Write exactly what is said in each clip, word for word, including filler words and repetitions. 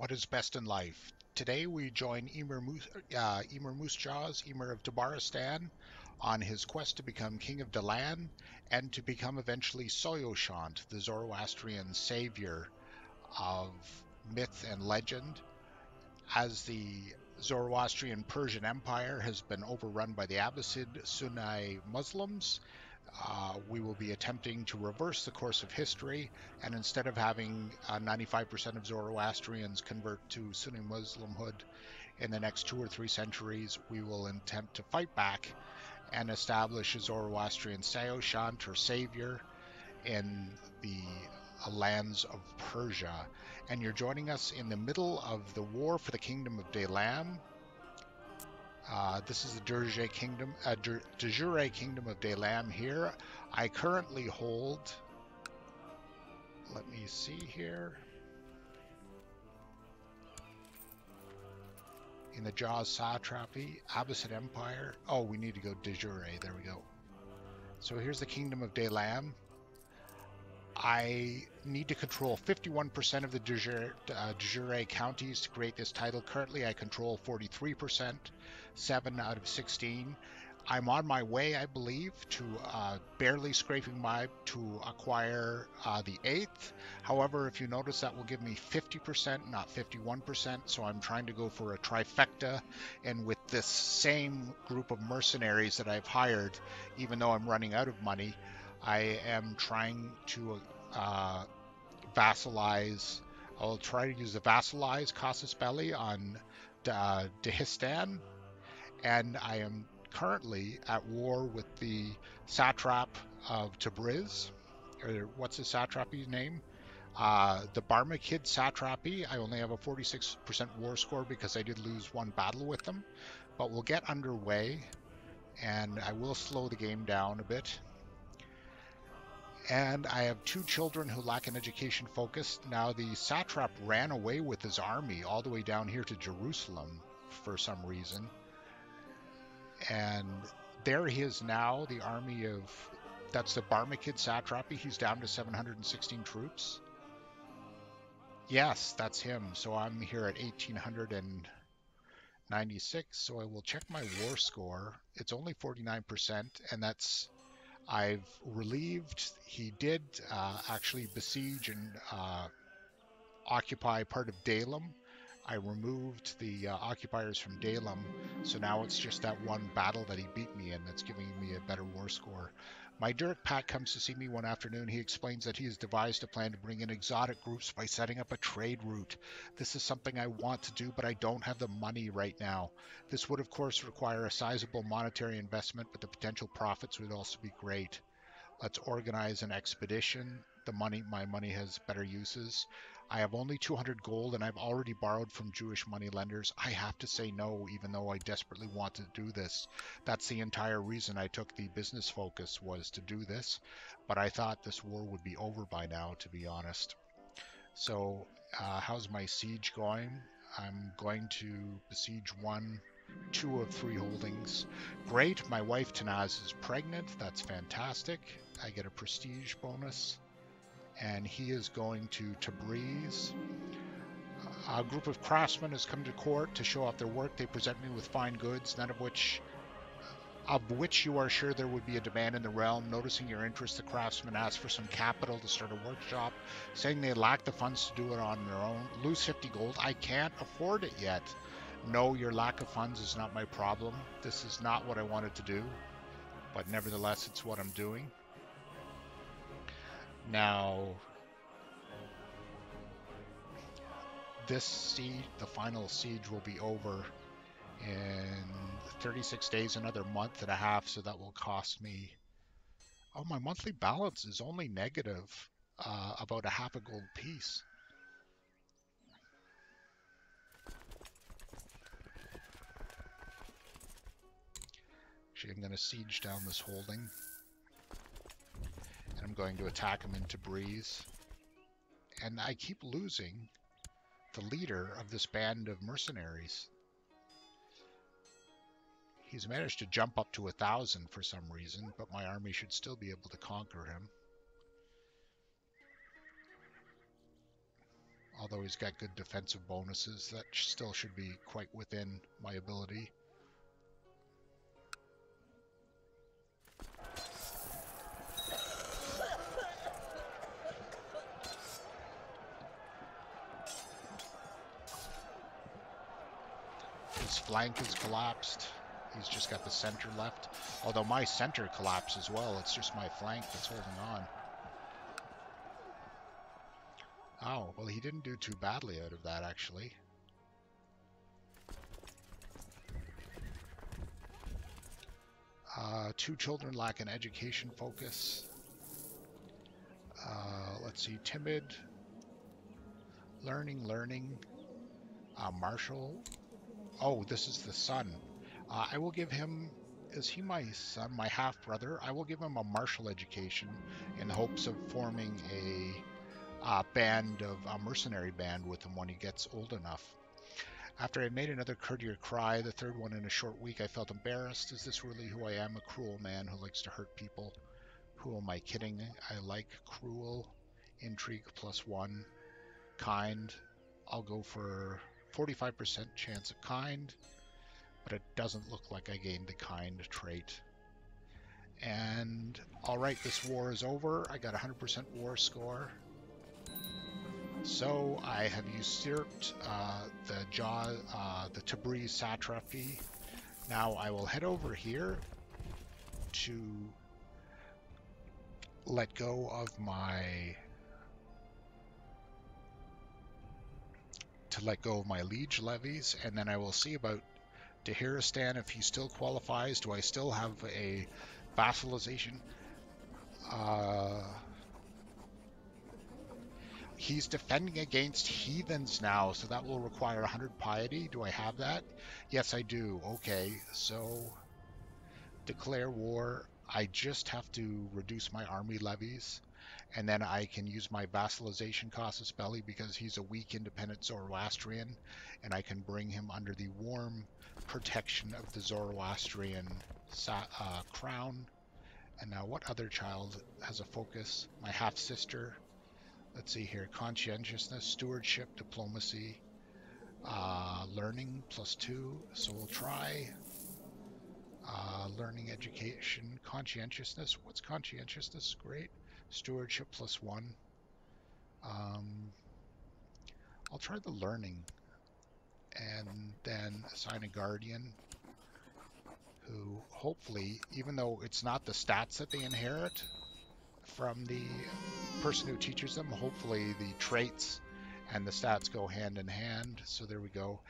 What is best in life? Today we join Emir Moosjaws, Emir of Tabaristan, on his quest to become King of Delan and to become eventually Saoshyant, the Zoroastrian savior of myth and legend. As the Zoroastrian Persian Empire has been overrun by the Abbasid Sunni Muslims, Uh, we will be attempting to reverse the course of history, and instead of having ninety-five percent of Zoroastrians convert to Sunni Muslimhood in the next two or three centuries, we will attempt to fight back and establish a Zoroastrian Saoshyant, or savior, in the uh, lands of Persia. And you're joining us in the middle of the war for the Kingdom of Delan. Uh, this is the de jure kingdom, uh, de jure kingdom of Delan here. I currently hold, let me see here, in the Jaws Satrapy, Abbasid Empire. Oh, we need to go de jure. There we go. So here's the Kingdom of Delan. I need to control fifty-one percent of the de jure, uh, de jure counties to create this title. Currently, I control forty-three percent, seven out of sixteen. I'm on my way, I believe, to uh, barely scraping by to acquire uh, the eighth. However, if you notice, that will give me fifty percent, not fifty-one percent. So I'm trying to go for a trifecta. And with this same group of mercenaries that I've hired, even though I'm running out of money, I am trying to uh, vassalize. I'll try to use the vassalize Casus Belli on uh, Dihistan, and I am currently at war with the satrap of Tabriz, or what's the satrapy's name? Uh, the Barmakid Satrapy. I only have a forty-six percent war score because I did lose one battle with them, but we'll get underway, and I will slow the game down a bit. And I have two children who lack an education focus. Now, the satrap ran away with his army all the way down here to Jerusalem for some reason. And there he is now, the army of... That's the Barmakid Satrapy. He's down to seven hundred sixteen troops. Yes, that's him. So I'm here at eighteen ninety-six. So I will check my war score. It's only forty-nine percent, and that's... I've relieved. He did uh, actually besiege and uh, occupy part of Delan. I removed the uh, occupiers from Delan, so now it's just that one battle that he beat me in that's giving me a better war score. My Dirk Pat comes to see me one afternoon. He explains that he has devised a plan to bring in exotic groups by setting up a trade route. This is something I want to do, but I don't have the money right now. This would, of course, require a sizable monetary investment, but the potential profits would also be great. Let's organize an expedition. The money, my money has better uses. I have only two hundred gold, and I've already borrowed from Jewish money lenders. I have to say no, even though I desperately want to do this. That's the entire reason I took the business focus, was to do this. But I thought this war would be over by now, to be honest. So, uh, how's my siege going? I'm going to besiege one, two of three holdings. Great, my wife Tanaz is pregnant. That's fantastic. I get a prestige bonus. And he is going to Tabriz. A group of craftsmen has come to court to show off their work. They present me with fine goods, none of which, of which you are sure there would be a demand in the realm. Noticing your interest, the craftsmen ask for some capital to start a workshop, saying they lack the funds to do it on their own. Lose fifty gold. I can't afford it yet. No, your lack of funds is not my problem. This is not what I wanted to do, but nevertheless, it's what I'm doing. Now, this siege, the final siege, will be over in thirty-six days, another month and a half, so that will cost me... Oh, my monthly balance is only negative, uh, about a half a gold piece. Actually, I'm going to siege down this holding. I'm going to attack him in Tabriz, and I keep losing the leader of this band of mercenaries. He's managed to jump up to a thousand for some reason, but my army should still be able to conquer him. although he's got good defensive bonuses, that still should be quite within my ability. His flank is collapsed. He's just got the center left. Although my center collapsed as well. It's just my flank that's holding on. Oh, well, he didn't do too badly out of that, actually. Uh, two children lack an education focus. Uh, let's see, timid. Learning, learning. Uh, Marshal. Oh, this is the son. Uh, I will give him... Is he my son? My half-brother? I will give him a martial education in hopes of forming a... Uh, band of a uh, mercenary band with him when he gets old enough. After I made another courtier cry, the third one in a short week, I felt embarrassed. Is this really who I am? A cruel man who likes to hurt people. Who am I kidding? I like cruel. Intrigue plus one. Kind. I'll go for forty-five percent chance of kind, but it doesn't look like I gained the kind trait. And alright, this war is over. I got one hundred percent war score. So I have usurped uh, the Jaw, uh, the Tabriz Satrapy. Now I will head over here to let go of my to let go of my liege levies, and then I will see about Tabaristan if he still qualifies. Do I still have a vassalization? Uh, He's defending against heathens now, so that will require one hundred piety. Do I have that? Yes, I do. Okay, so declare war. I just have to reduce my army levies, and then I can use my vassalization costs belly because he's a weak independent Zoroastrian, and I can bring him under the warm protection of the Zoroastrian uh, crown. And now what other child has a focus? My half-sister. Let's see here, conscientiousness, stewardship, diplomacy, uh, learning, plus two, so we'll try uh, learning, education, conscientiousness. What's conscientiousness? Great. Stewardship, plus one. Um, I'll try the learning, and then assign a guardian, who hopefully, even though it's not the stats that they inherit from the person who teaches them, hopefully the traits and the stats go hand in hand. So there we go.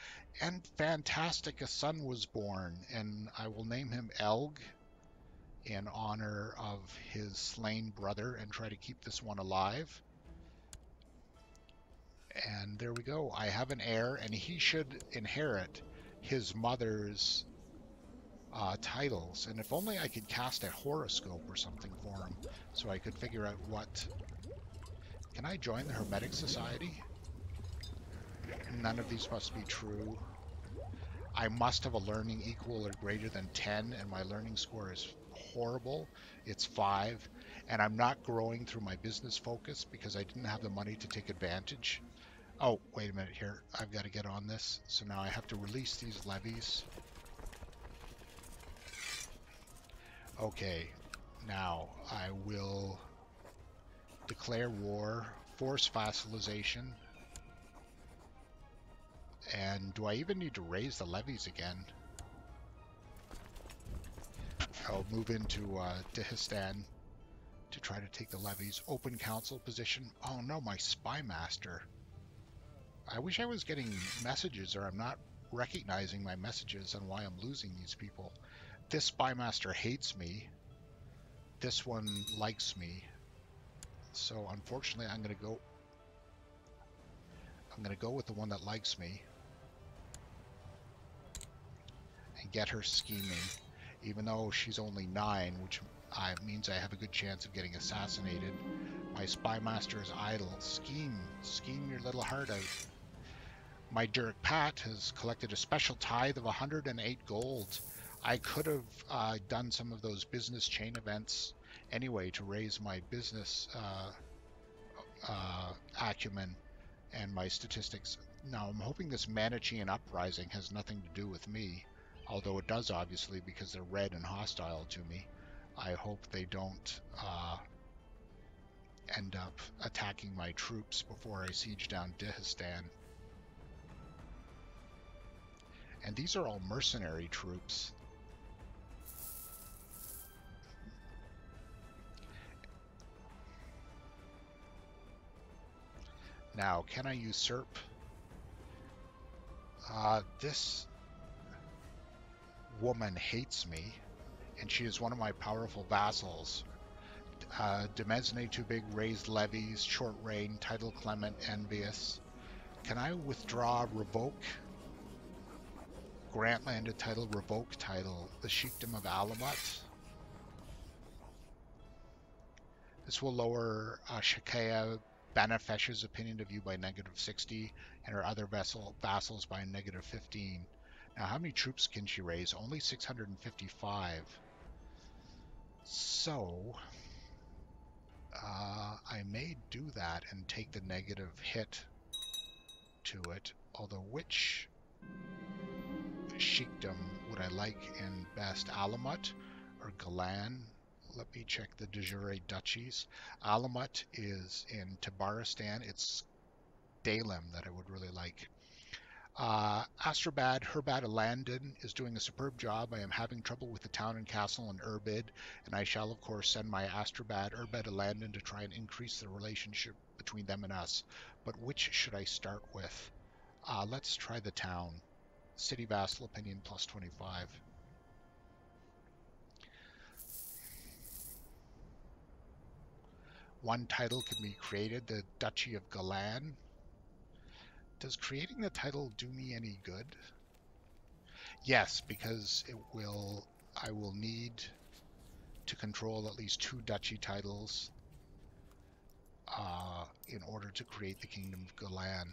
And fantastic, a son was born, and I will name him Elg in honor of his slain brother and try to keep this one alive. And there we go. I have an heir, and he should inherit his mother's Uh, titles, and if only I could cast a horoscope or something for him, so I could figure out what... Can I join the Hermetic Society? None of these must be true. I must have a learning equal or greater than ten, and my learning score is horrible. It's five, and I'm not growing through my business focus because I didn't have the money to take advantage. Oh, wait a minute here. I've got to get on this. So now I have to release these levies. Okay, now I will declare war, force vassalization, and do I even need to raise the levies again? I'll move into uh, Dihistan to try to take the levies. Open council position. Oh no, my spy master. I wish I was getting messages, or I'm not recognizing my messages on why I'm losing these people. This spy master hates me. This one likes me. So unfortunately, I'm gonna go. I'm gonna go with the one that likes me and get her scheming, even though she's only nine, which I, means I have a good chance of getting assassinated. My spy master is idle. Scheme, scheme your little heart out. My Dirk Pat has collected a special tithe of one hundred eight gold. I could have uh, done some of those business chain events anyway to raise my business uh, uh, acumen and my statistics. Now, I'm hoping this Manichean uprising has nothing to do with me, although it does, obviously, because they're red and hostile to me. I hope they don't uh, end up attacking my troops before I siege down Dihistan. And these are all mercenary troops. Now, can I usurp uh, this woman hates me, and she is one of my powerful vassals. Uh, Demesne too big, raised levies, short reign, title clement, envious. Can I withdraw, revoke? Grant land a title, revoke title, the Sheikdom of Alamut. This will lower uh, Shakaya Banafesh's opinion of you by negative sixty, and her other vessel vassals by negative fifteen. Now, how many troops can she raise? Only six hundred fifty-five. So, uh, I may do that and take the negative hit to it. Although, which sheikdom would I like in best? Alamut or Golan? Let me check the de jure duchies. Alamut is in Tabaristan. It's Delan that I would really like. Uh, Astrabad, Erbad Alandan is doing a superb job. I am having trouble with the town and castle in Urbid, and I shall, of course, send my Astrabad, Erbad Alandan to try and increase the relationship between them and us. But which should I start with? Uh, let's try the town. City vassal opinion plus twenty-five. One title can be created, the Duchy of Gilan. Does creating the title do me any good? Yes, because it will. I will need to control at least two duchy titles uh, in order to create the Kingdom of Gilan.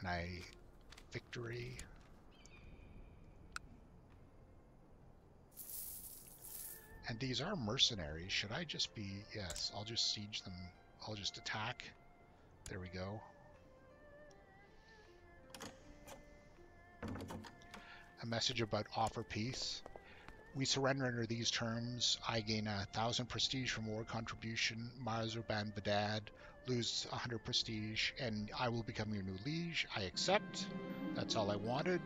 And I victory. And these are mercenaries. Should I just be... Yes, I'll just siege them. I'll just attack. There we go. A message about offer peace. We surrender under these terms. I gain a thousand prestige from war contribution. Marzuban Badad lose a hundred prestige, and I will become your new liege. I accept. That's all I wanted.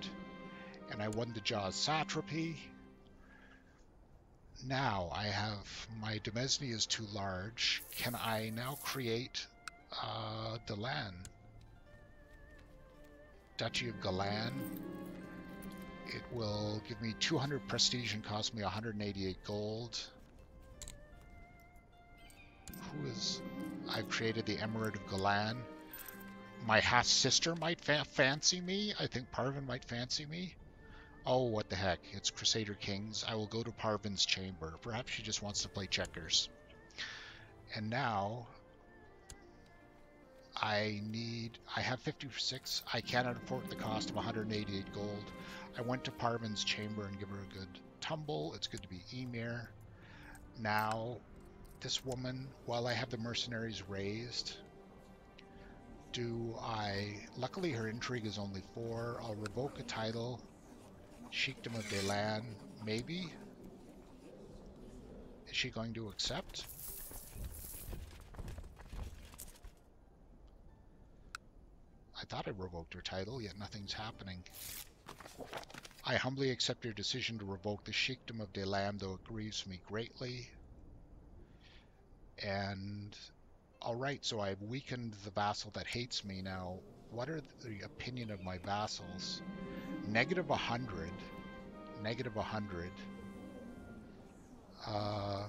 And I won the Jaws Satrapy. Now I have my Demesne is too large. Can I now create uh, Delan? Duchy of Gilan. It will give me two hundred prestige and cost me one hundred eighty-eight gold. Who is... I've created the Emirate of Gilan. My half-sister might fa fancy me. I think Parvin might fancy me. Oh, what the heck. It's Crusader Kings. I will go to Parvin's chamber. Perhaps she just wants to play checkers. And now... I need... I have fifty-six. I cannot afford the cost of one hundred eighty-eight gold. I went to Parvin's chamber and give her a good tumble. It's good to be Emir. Now, this woman, while I have the mercenaries raised, do I... Luckily, her intrigue is only four. I'll revoke a title. Sheikdom of Delan, maybe? Is she going to accept? I thought I revoked her title, yet nothing's happening. I humbly accept your decision to revoke the Sheikdom of Delan, though it grieves me greatly. And, alright, so I've weakened the vassal that hates me. Now, what are the opinion of my vassals? negative one hundred. negative one hundred. Uh...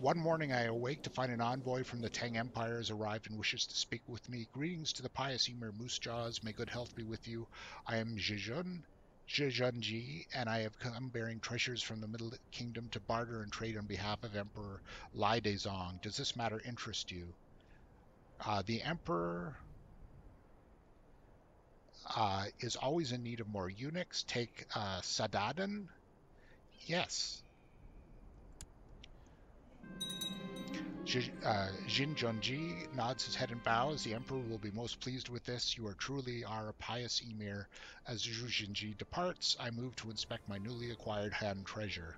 One morning I awake to find an envoy from the Tang Empire has arrived and wishes to speak with me. Greetings to the pious Emir Moosjaws. May good health be with you. I am Zhijun, Zhijun Ji, and I have come bearing treasures from the Middle Kingdom to barter and trade on behalf of Emperor Lai Dezong. Does this matter interest you? Uh, the Emperor uh, is always in need of more eunuchs. Take uh, Sadadan? Yes. Zhijun Ji nods his head and bows. The emperor will be most pleased with this. You are truly our pious emir. As Zhijun Ji departs, I move to inspect my newly acquired hand treasure.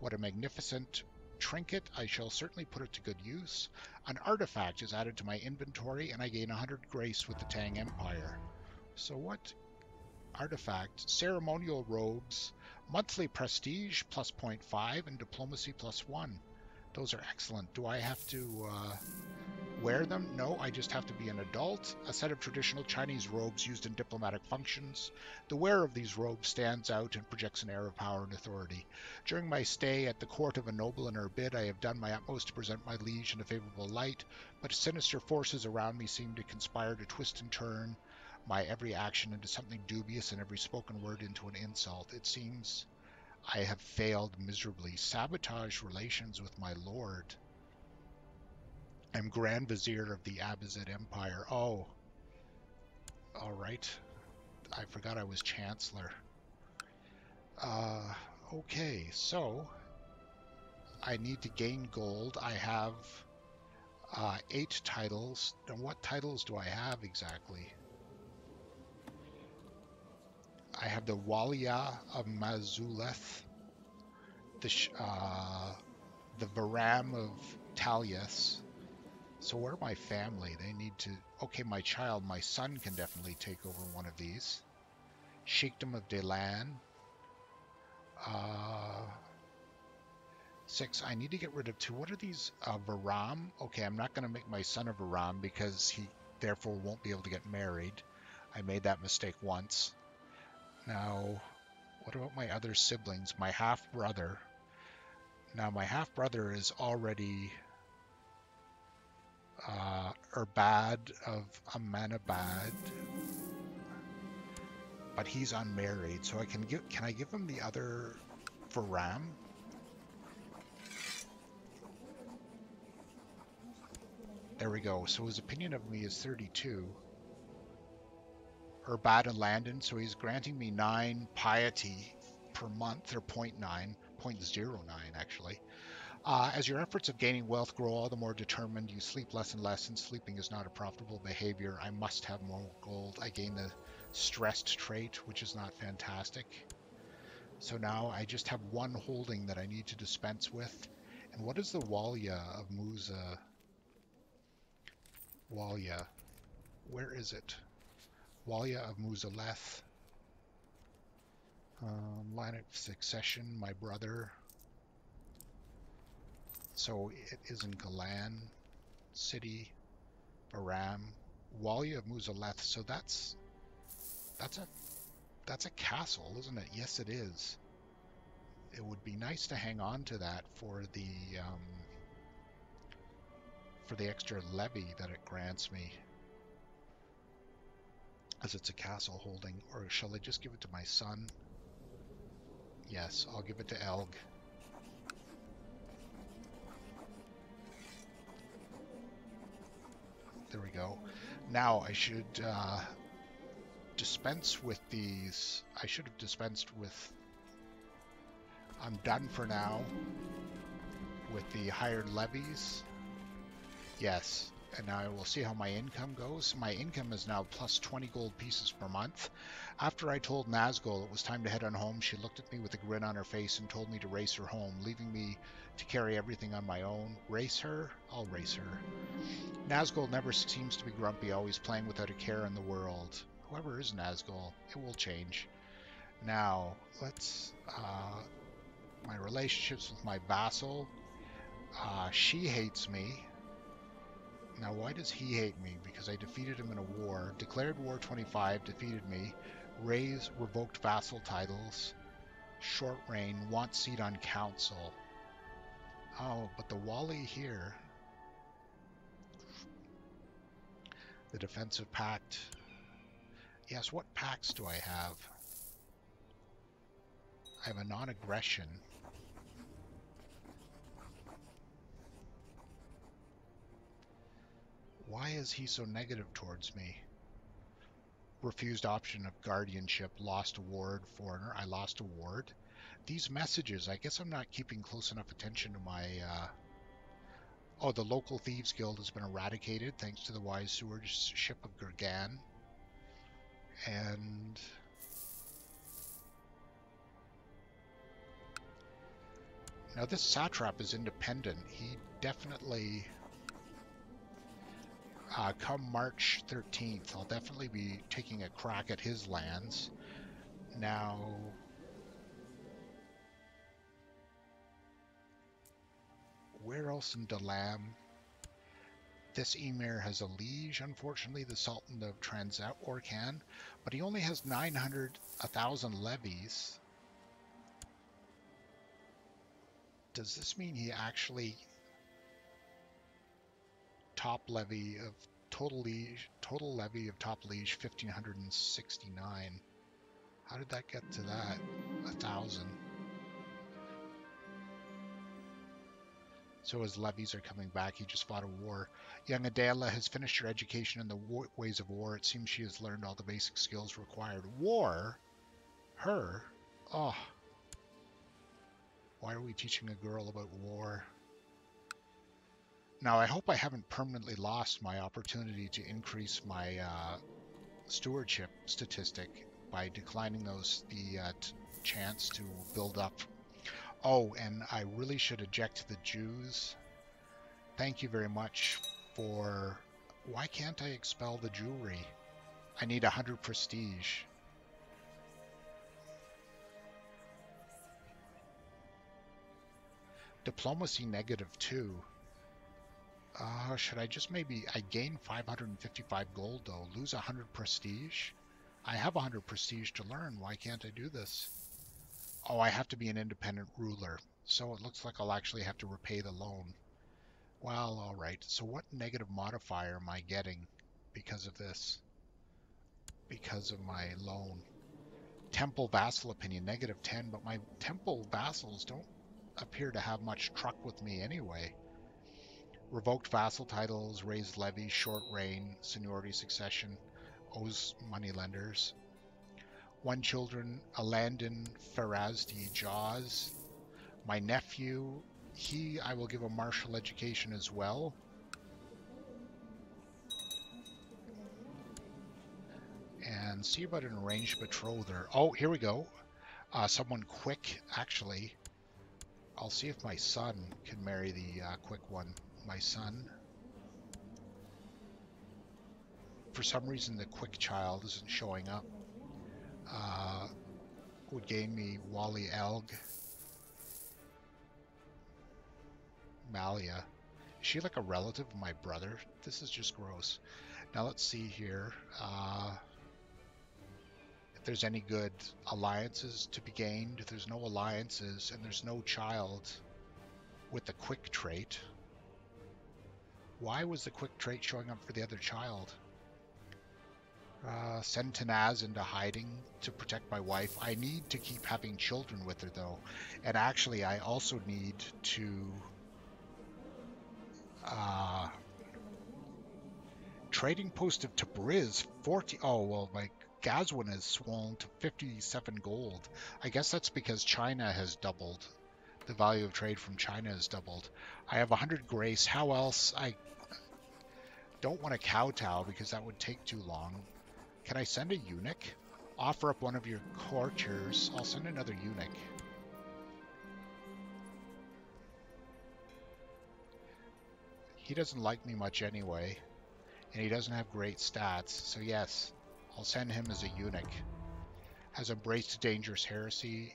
What a magnificent trinket. I shall certainly put it to good use. An artifact is added to my inventory, and I gain one hundred grace with the Tang Empire. So what artifact? Ceremonial robes, monthly prestige plus zero point five, and diplomacy plus one. Those are excellent. Do I have to uh, wear them? No, I just have to be an adult. A set of traditional Chinese robes used in diplomatic functions. The wearer of these robes stands out and projects an air of power and authority. During my stay at the court of a noble in Urbid, I have done my utmost to present my liege in a favorable light, but sinister forces around me seem to conspire to twist and turn my every action into something dubious and every spoken word into an insult. It seems I have failed miserably. Sabotage relations with my lord. I'm Grand Vizier of the Abbasid Empire. Oh. All right. I forgot I was Chancellor. Uh, okay, so I need to gain gold. I have uh, eight titles. Now, what titles do I have exactly? I have the Walia of Mazuleth, the uh, the Varam of Talias. So where are my family? They need to... Okay, my child, my son can definitely take over one of these. Sheikdom of Delan. Uh, six, I need to get rid of two. What are these? Uh, Varam. Okay, I'm not going to make my son a Varam because he therefore won't be able to get married. I made that mistake once. Now, what about my other siblings? My half-brother. Now, my half-brother is already uh, Erbad of Amanabad, but he's unmarried, so I can give... Can I give him the other Varam? There we go. So his opinion of me is thirty-two. Erbad Alandan, so he's granting me nine piety per month, or zero point nine, zero point zero nine actually. Uh, as your efforts of gaining wealth grow all the more determined, you sleep less and less, and sleeping is not a profitable behavior. I must have more gold. I gain the stressed trait, which is not fantastic. So now I just have one holding that I need to dispense with. And what is the Walia of Musa? Walia. Where is it? Walia of Muzaleth, um, line of succession, my brother. So it is in Golan, city, Baram, Walia of Muzaleth. So that's that's a that's a castle, isn't it? Yes, it is. It would be nice to hang on to that for the um, for the extra levy that it grants me. As it's a castle holding, or shall I just give it to my son? Yes, I'll give it to Elg. There we go. Now I should uh, dispense with these. I should have dispensed with... I'm done for now with the hired levies. Yes. And now I will see how my income goes. My income is now plus twenty gold pieces per month. After I told Nazgul it was time to head on home, she looked at me with a grin on her face and told me to race her home, leaving me to carry everything on my own. Race her? I'll race her. Nazgul never seems to be grumpy, always playing without a care in the world. Whoever is Nazgul, it will change. Now, let's... Uh, my relationships with my vassal. Uh, she hates me. Now, why does he hate me? Because I defeated him in a war. Declared War twenty-five, defeated me. Raise revoked vassal titles. Short reign, want seat on council. Oh, but the Wali here. The defensive pact. Yes, what pacts do I have? I have a non-aggression. Why is he so negative towards me? Refused option of guardianship, lost award, foreigner. I lost award. These messages, I guess I'm not keeping close enough attention to my uh, Oh, the local Thieves Guild has been eradicated thanks to the wise stewardship of Gurgan. And now this satrap is independent. He definitely, uh, come March thirteenth, I'll definitely be taking a crack at his lands. Now, where else in Delam? This emir has a liege, unfortunately, the Sultan of Transorcan, but he only has nine hundred, one thousand levies. Does this mean he actually top levy of total liege, total levy of top liege fifteen sixty-nine? How did that get to that? A thousand. So his levies are coming back. He just fought a war. Young Adela has finished her education in the war, ways of war. It seems she has learned all the basic skills required. War? Her? Oh. Why are we teaching a girl about war? Now, I hope I haven't permanently lost my opportunity to increase my uh, stewardship statistic by declining those the uh, t chance to build up. Oh, and I really should eject the Jews. Thank you very much for... Why can't I expel the Jewry? I need one hundred prestige. Diplomacy negative two. Uh, should I just maybe... I gain five hundred fifty-five gold though. Lose one hundred prestige? I have one hundred prestige to learn. Why can't I do this? Oh, I have to be an independent ruler. So it looks like I'll actually have to repay the loan. Well, all right. So what negative modifier am I getting because of this? Because of my loan. Temple vassal opinion, negative ten. But my temple vassals don't appear to have much truck with me anyway. Revoked vassal titles, raised levy, short reign, seniority succession, owes moneylenders. One children, Alandon, Farazdi, Jaws. My nephew, he, I will give a martial education as well. And see about an arranged betrother. Oh, here we go. Uh, someone quick, actually. I'll see if my son can marry the uh, quick one. My son. For some reason, the quick child isn't showing up. Uh, would gain me Wally Elg. Malia. Is she like a relative of my brother? This is just gross. Now let's see here. Uh, if there's any good alliances to be gained. There's no alliances and there's no child with the quick trait. Why was the quick trait showing up for the other child? Uh, send Tanaz into hiding to protect my wife. I need to keep having children with her, though. And actually, I also need to... Uh, trading post of Tabriz, forty... Oh, well, my Gazwin has swollen to fifty-seven gold. I guess that's because China has doubled. The value of trade from China has doubled. I have one hundred grace. How else? I don't want to kowtow because that would take too long. Can I send a eunuch? Offer up one of your courtiers. I'll send another eunuch. He doesn't like me much anyway, and he doesn't have great stats, so yes, I'll send him as a eunuch. Has embraced dangerous heresy.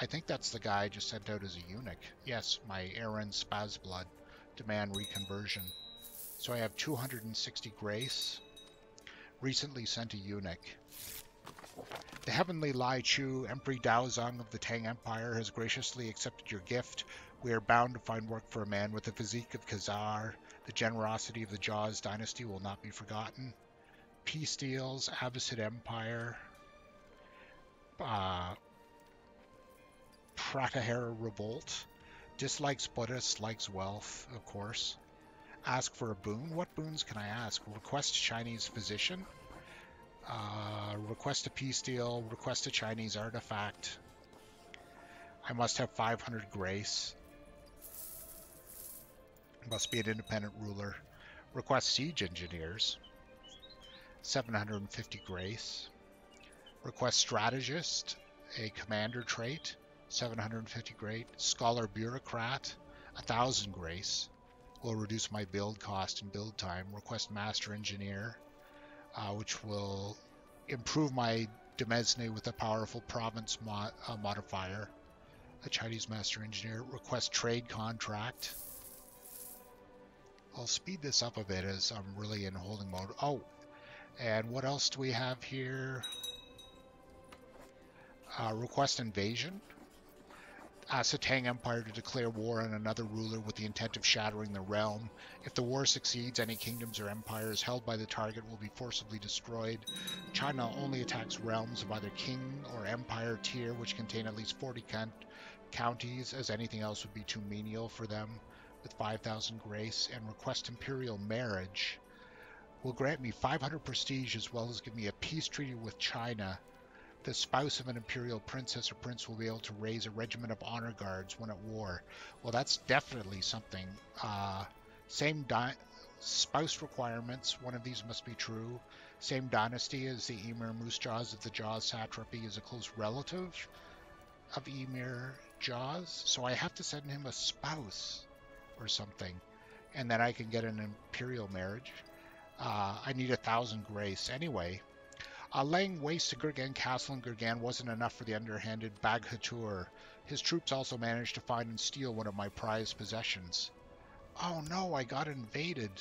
I think that's the guy I just sent out as a eunuch. Yes, my Aaron Spazblood. Demand reconversion. So I have two hundred sixty grace. Recently sent a eunuch. The heavenly Lai Chu, Emperor Dao of the Tang Empire, has graciously accepted your gift. We are bound to find work for a man with the physique of Khazar. The generosity of the Jaws dynasty will not be forgotten. Peace deals, Abbasid Empire, uh, Pratihara revolt. Dislikes Buddhists, likes wealth, of course. Ask for a boon. What boons can I ask? Request Chinese physician. Uh, request a peace deal. Request a Chinese artifact. I must have five hundred grace. Must be an independent ruler. Request siege engineers. seven hundred fifty grace. Request strategist, a commander trait. seven hundred fifty grace. Scholar bureaucrat, one thousand grace. Will reduce my build cost and build time. Request master engineer, uh, which will improve my demesne with a powerful province mod uh, modifier. A Chinese master engineer. Request trade contract. I'll speed this up a bit as I'm really in holding mode. Oh, and what else do we have here? Uh, request invasion. Ask the Tang Empire to declare war on another ruler with the intent of shattering the realm. If the war succeeds, any kingdoms or empires held by the target will be forcibly destroyed. China only attacks realms of either king or empire tier, which contain at least forty counties, as anything else would be too menial for them. With five thousand grace and request imperial marriage, will grant me five hundred prestige as well as give me a peace treaty with China. The spouse of an imperial princess or prince will be able to raise a regiment of honor guards when at war. Well, that's definitely something. Uh, same di- spouse requirements. One of these must be true. Same dynasty as the Emir Moosjaws. If the Jaws Satrapy is a close relative of Emir Jaws, so I have to send him a spouse or something, and then I can get an imperial marriage. Uh, I need a thousand grace anyway. Uh, laying waste to Gurgan Castle and Gurgan wasn't enough for the underhanded Baghatur. His troops also managed to find and steal one of my prized possessions. Oh no, I got invaded.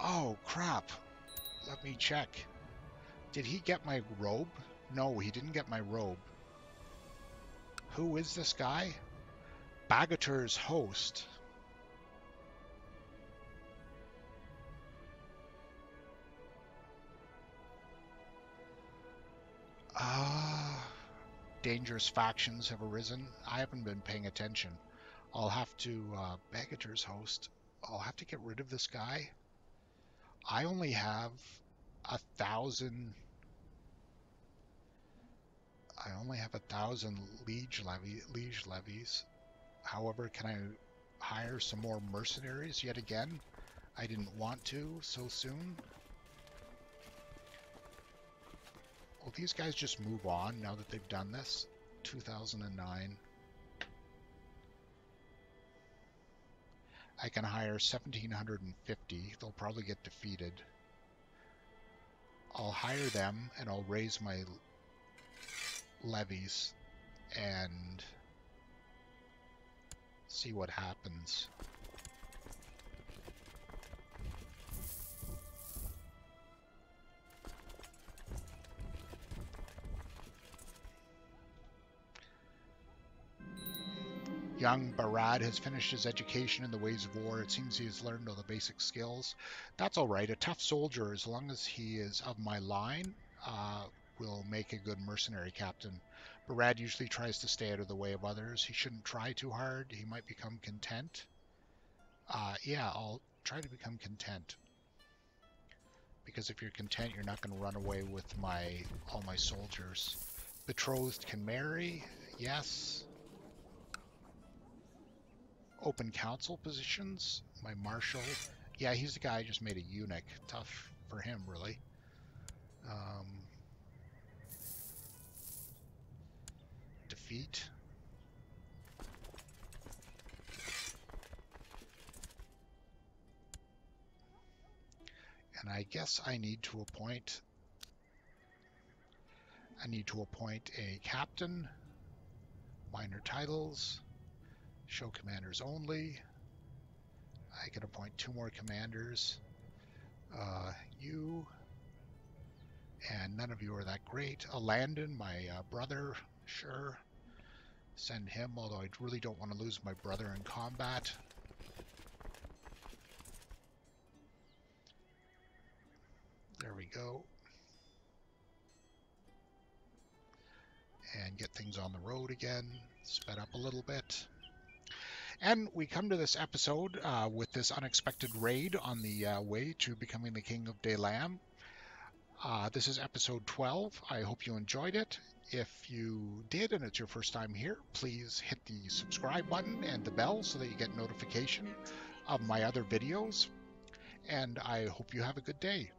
Oh crap. Let me check. Did he get my robe? No, he didn't get my robe. Who is this guy? Baghatur's host. Ah, dangerous factions have arisen. I haven't been paying attention. I'll have to, uh, Baghatur's host. I'll have to get rid of this guy. I only have a thousand... I only have a thousand liege levy, liege levies. However, can I hire some more mercenaries yet again? I didn't want to so soon. Will these guys just move on now that they've done this? two thousand nine. I can hire one thousand seven hundred fifty. They'll probably get defeated. I'll hire them and I'll raise my... levies and see what happens. Young Barad has finished his education in the ways of war. It seems he has learned all the basic skills. That's all right. A tough soldier, as long as he is of my line, uh, will make a good mercenary captain. Barad usually tries to stay out of the way of others. He shouldn't try too hard. He might become content. Uh, yeah, I'll try to become content. Because if you're content, you're not going to run away with my all my soldiers. Betrothed can marry. Yes. Open council positions. My marshal. Yeah, he's the guy I just made a eunuch. Tough for him, really. Um... Defeat. And I guess I need to appoint I need to appoint a captain. Minor titles. Show commanders only. I can appoint two more commanders. Uh, you and none of you are that great. Alandon, my uh, brother. Sure. Send him, although I really don't want to lose my brother in combat. There we go. And get things on the road again. Sped up a little bit. And we come to this episode uh, with this unexpected raid on the uh, way to becoming the King of Delan. Uh, this is episode twelve. I hope you enjoyed it. If you did and it's your first time here, please hit the subscribe button and the bell so that you get notification of my other videos. And I hope you have a good day.